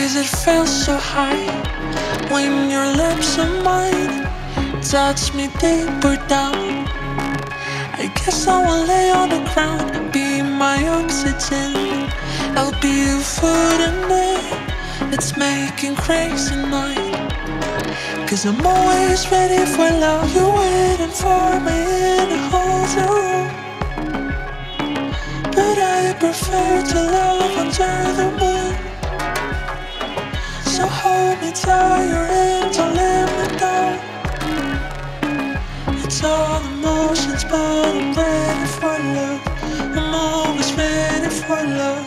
days it felt so high. When your lips and mine touched me deeper down, I guess I will lay on the ground and be my oxygen. I'll be your food and air, it's making crazy night. Cause I'm always ready for love. You're waiting for me in the hotel room, but I prefer to love under the moon. So hold me till your end, don't let me down. It's all emotions, but I'm ready for love. I'm always ready for love.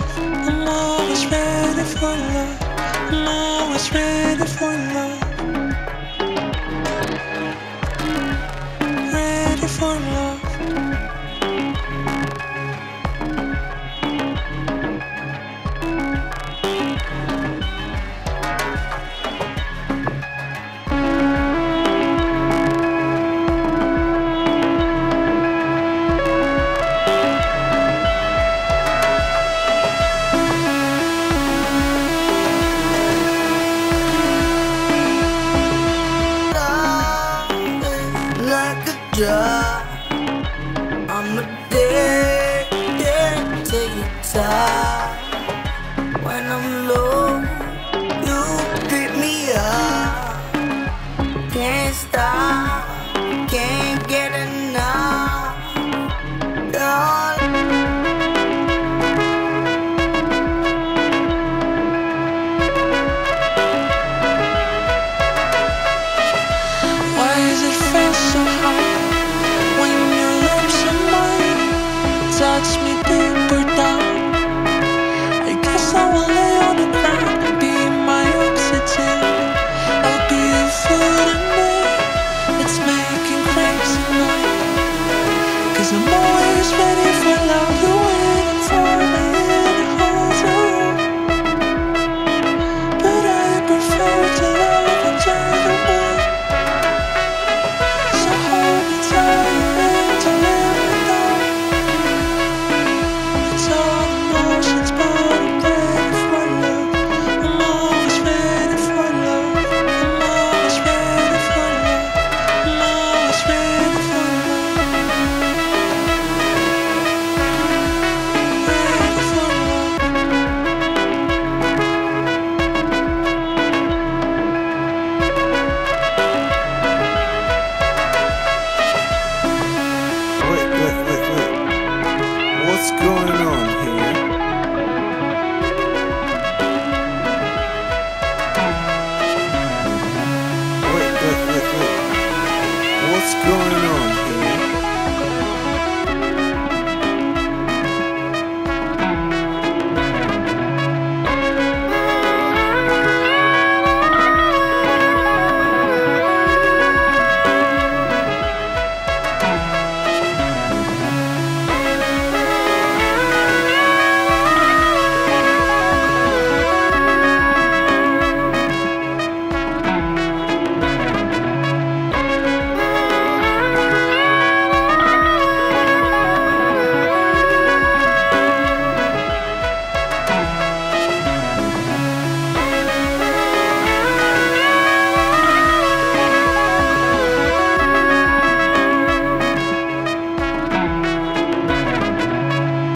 I'm always ready for love. I'm always ready for love. Ready for love. I'm addicted to your touch. When I'm low, you pick me up. Can't stop, can't get enough. Why is it feel so high? Touch me deeper down, I guess I will lay on the ground and be my oxygen. I'll be your food and air, it's making crazy night. Cause I'm always ready for love. You're waiting for me in the hotel room, but I prefer to love under the moon. So hold me tight. What's going on?